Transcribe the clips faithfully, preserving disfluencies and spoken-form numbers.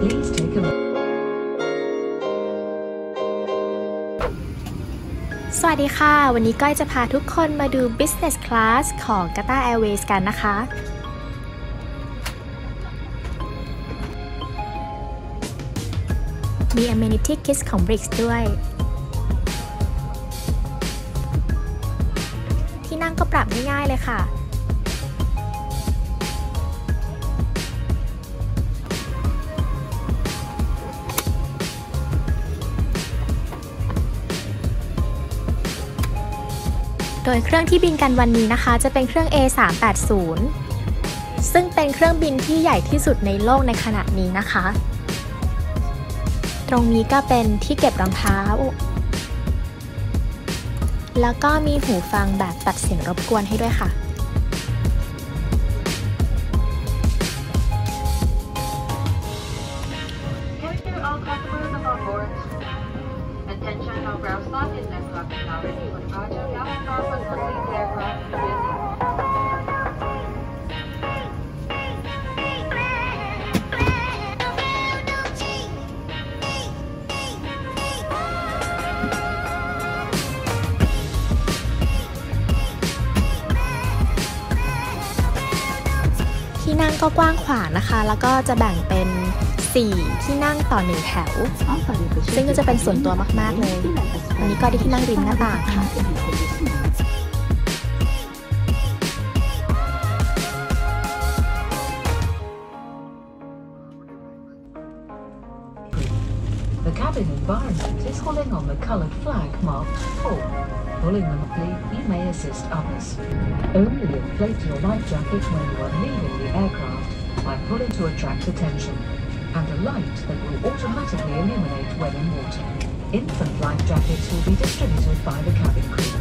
Please take a look. สวัสดีค่ะวันนี้ก้อยจะพาทุกคนมาดู Business Class ของ Qatar Airways กันนะคะมี Amenity Kit ของ Brix ด้วยที่นั่งก็ปรับง่ายๆเลยค่ะโดยเครื่องที่บินกันวันนี้นะคะจะเป็นเครื่อง เอ สามแปดศูนย์ ซึ่งเป็นเครื่องบินที่ใหญ่ที่สุดในโลกในขณะนี้นะคะตรงนี้ก็เป็นที่เก็บรองเท้าแล้วก็มีหูฟังแบบตัดเสียงรบกวนให้ด้วยค่ะที่นั่งก็กว้างขวางนะคะแล้วก็จะแบ่งเป็นสี่ที่นั่งต่อหนึ่งแถวซึ่งก็จะเป็นส่วนตัวมากๆเลยวันนี้ก็ได้ที่นั่งริมหน้าต่างค่ะPulling them up, you may assist others. Only inflate your life jacket when you are leaving the aircraft by pulling to attract attention, and a light that will automatically illuminate when in water. Infant life jackets will be distributed by the cabin crew.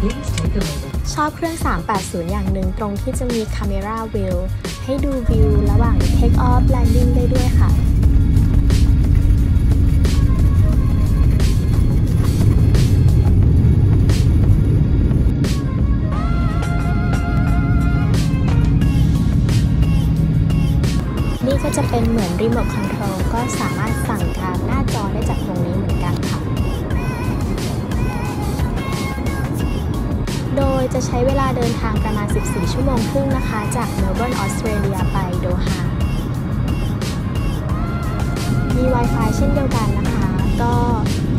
Please take a moment. ชอบเครื่อง สามแปดศูนย์ อย่างหนึ่งตรงที่จะมี Camera Wheel ให้ดูวิวระหว่าง Take Off Landing ได้ด้วยค่ะจะเป็นเหมือนรีโมทคอนโทรลก็สามารถสั่งการหน้าจอได้จากตรงนี้เหมือนกันค่ะโดยจะใช้เวลาเดินทางประมาณสิบสี่ชั่วโมงครึ่งนะคะจาก Melbourne ออสเตรเลียไปโดฮามี Wi-Fi เช่นเดียวกันนะคะก็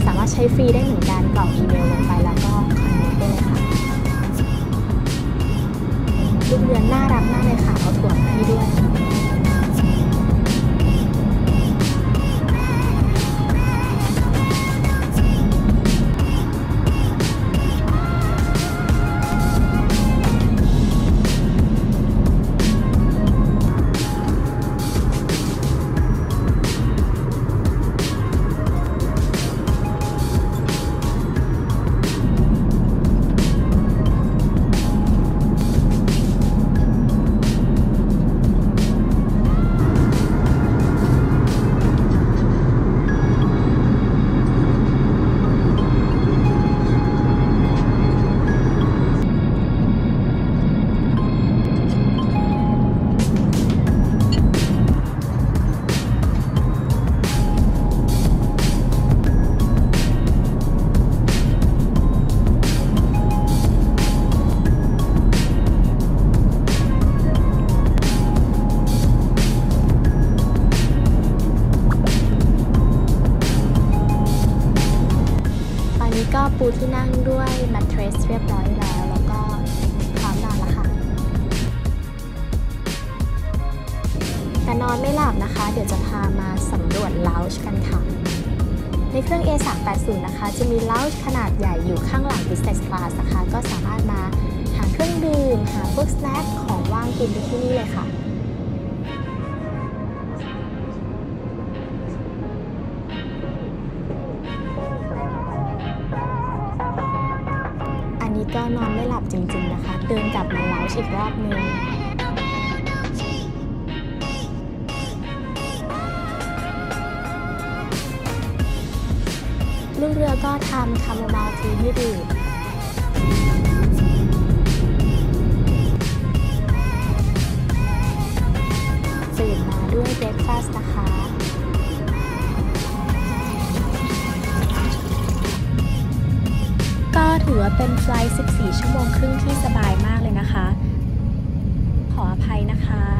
สามารถใช้ฟรีได้เหมือนกันกรอกอีเมลลงไปแล้วก็คอนเนคได้เลยค่ะลูกเรือน่ารักมากเลยค่ะเอาถั่วมาให้ด้วยปูที่นั่งด้วยมัตเทรสเรียบร้อยแล้วแล้วก็พร้อมนอนแล้วค่ะแต่นอนไม่หลับนะคะเดี๋ยวจะพามาสำรวจเลาจ์กันค่ะในเครื่อง เอ สามแปดศูนย์ นะคะจะมีเลาจ์ขนาดใหญ่อยู่ข้างหลัง Business Class นะคะก็สามารถมาหาเครื่องดื่มหาพวกสแน็คของว่างกินได้ที่นี่เลยค่ะก็นอนไม่หลับจริงๆนะคะเดินกลับมาเลาจ์อีกรอบนึงลูกเรือก็ทำคาโมไมล์ทีให้ดื่มตื่นมาด้วยเบรคฟาสต์นะคะ ถือว่าเป็นไฟล์สิบสี่ชั่วโมงครึ่งที่สบายมากเลยนะคะขออภัยนะคะ